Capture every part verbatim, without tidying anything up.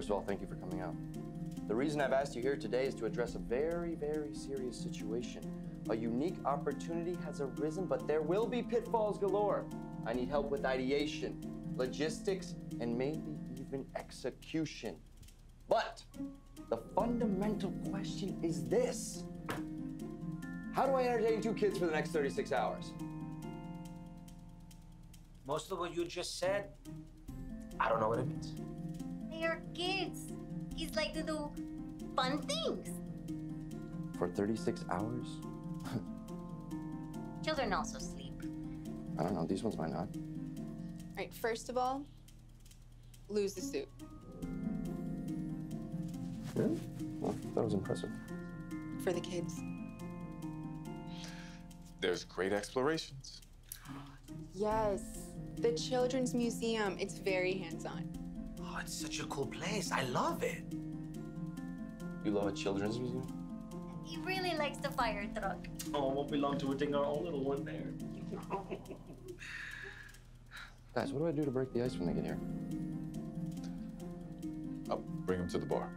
First of all, thank you for coming out. The reason I've asked you here today is to address a very, very serious situation. A unique opportunity has arisen, but there will be pitfalls galore. I need help with ideation, logistics, and maybe even execution. But the fundamental question is this. How do I entertain two kids for the next thirty-six hours? Most of what you just said, I don't know what it means. They are kids. Kids like to do fun things. For thirty-six hours? Children also sleep. I don't know, these ones might not. All right, first of all, lose the suit. Really? Well, that was impressive. For the kids. There's great explorations. Yes, the Children's Museum. It's very hands-on. Oh, it's such a cool place. I love it. You love a Children's Museum? He really likes the fire truck. Oh, won't be long till we dig our own little one there. Guys, what do I do to break the ice when they get here? I'll bring them to the bar.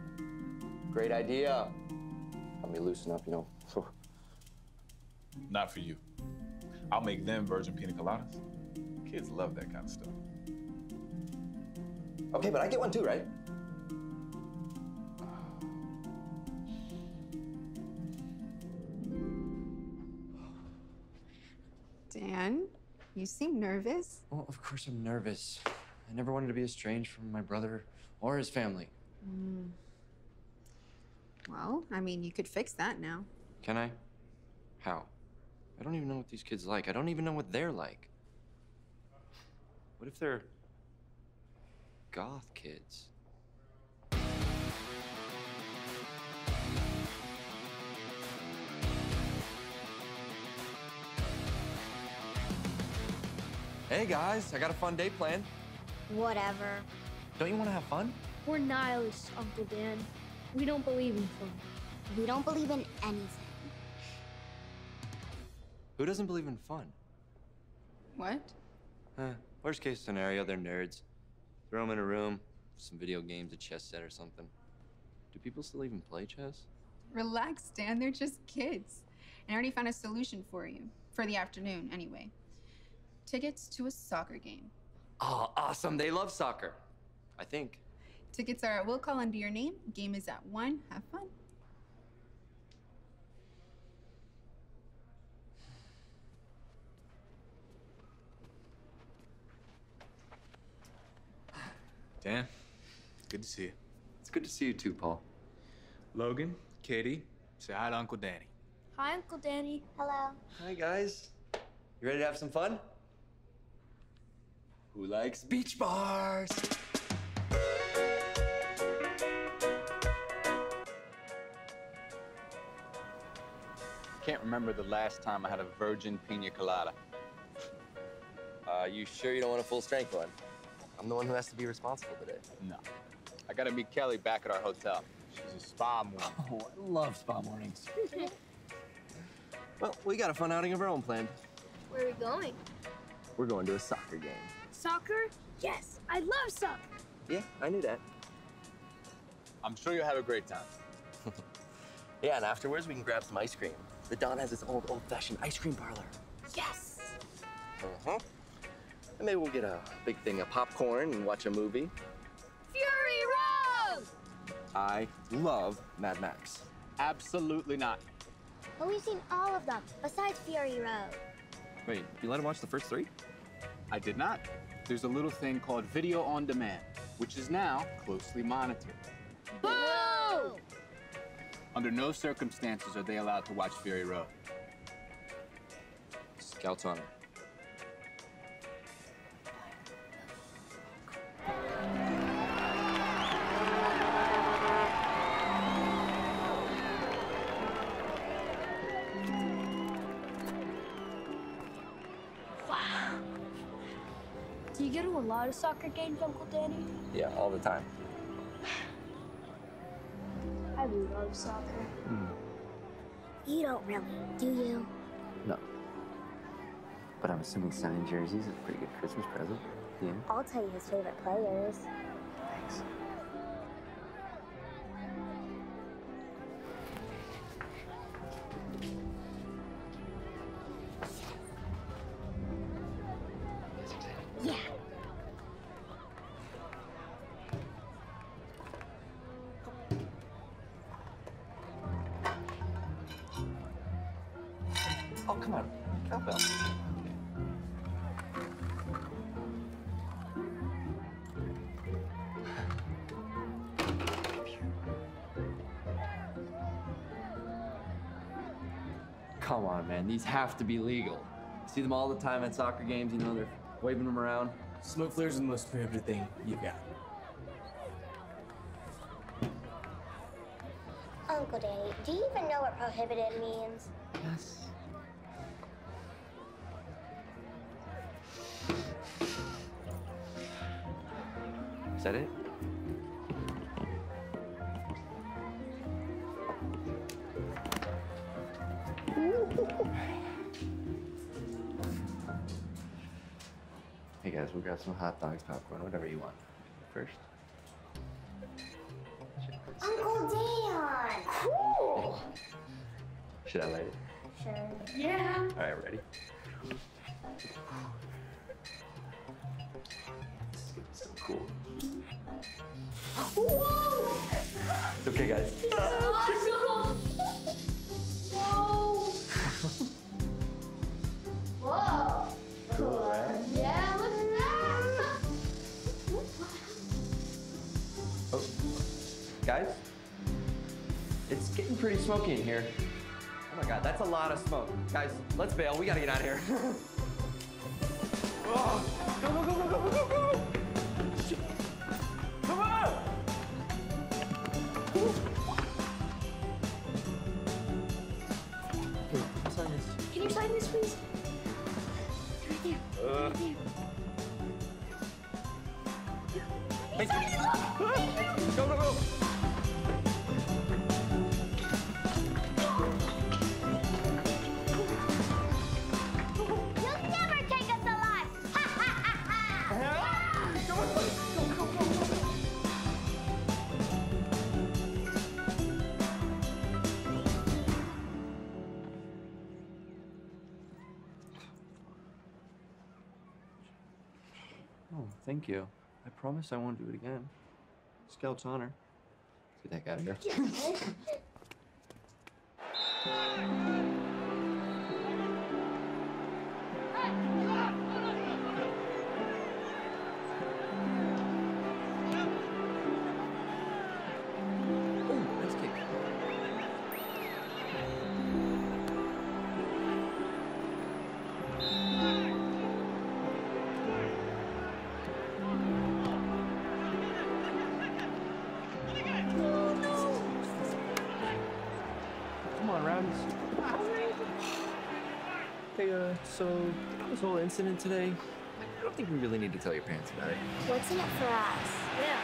Great idea. Help me loosen up, you know. Not for you. I'll make them virgin pina coladas. Kids love that kind of stuff. Okay, but I get one too, right? Dan, you seem nervous. Well, of course I'm nervous. I never wanted to be estranged from my brother or his family. Mm. Well, I mean, you could fix that now. Can I? How? I don't even know what these kids like. I don't even know what they're like. What if they're goth kids? Hey guys, I got a fun day planned. Whatever. Don't you want to have fun? We're nihilists, Uncle Dan. We don't believe in fun. We don't believe in anything. Who doesn't believe in fun? What? Huh. Worst case scenario, they're nerds. Throw them in a room, some video games, a chess set or something. Do people still even play chess? Relax, Dan, they're just kids. And I already found a solution for you, for the afternoon anyway. Tickets to a soccer game. Oh, awesome, they love soccer, I think. Tickets are at Will Call Under Your Name. Game is at one, have fun. Dan, good to see you. It's good to see you too, Paul. Logan, Katie, say hi to Uncle Danny. Hi, Uncle Danny. Hello. Hi, guys. You ready to have some fun? Who likes beach bars? Can't remember the last time I had a virgin pina colada. Uh, you sure you don't want a full-strength one? I'm the one who has to be responsible today. No. I gotta meet Kelly back at our hotel. She's a spa morning. Oh, I love spa mornings. Well, we got a fun outing of our own planned. Where are we going? We're going to a soccer game. Soccer? Yes, I love soccer. Yeah, I knew that. I'm sure you'll have a great time. Yeah, and afterwards we can grab some ice cream. The Don has his old, old-fashioned ice cream parlor. Yes! Uh-huh. And maybe we'll get a big thing of popcorn and watch a movie. Fury Road! I love Mad Max. Absolutely not. Well, we've seen all of them, besides Fury Road. Wait, you let him watch the first three? I did not. There's a little thing called Video On Demand, which is now closely monitored. Boo! Under no circumstances are they allowed to watch Fury Road. Scouts on it. Do you get to a lot of soccer games, Uncle Danny? Yeah, all the time. I love soccer. Mm. You don't really, do you? No. But I'm assuming signing jerseys is a pretty good Christmas present. Yeah. I'll tell you his favorite players. Thanks. Oh, come on. Cowbell. Come on, man. These have to be legal. See them all the time at soccer games, you know, they're waving them around. Smoke flares are the most prohibited thing you've got. Uncle Danny, do you even know what prohibited means? Yes. Is that it? Hey guys, we'll grab some hot dogs, popcorn, whatever you want. First. Uncle Dan! Cool! Should I light it? Sure. Yeah. All right, ready? This is so cool. Whoa! It's okay, guys. It's awesome! Whoa! Whoa! Cool, right? Yeah, look at that! Oh, guys, it's getting pretty smoky in here. Oh my God, that's a lot of smoke. Guys, let's bail. We gotta get out of here. Oh, go, go, go, go, go, go, go! Shit. Come on! Okay, sign this. Can you sign this, please? Uh. Thank you. Ah. Go, go, go. Thank you. I promise I won't do it again. Scout's honor. Let's get the heck out of here. So, this whole incident today, I don't think we really need to tell your parents about it. What's in it for us? Yeah.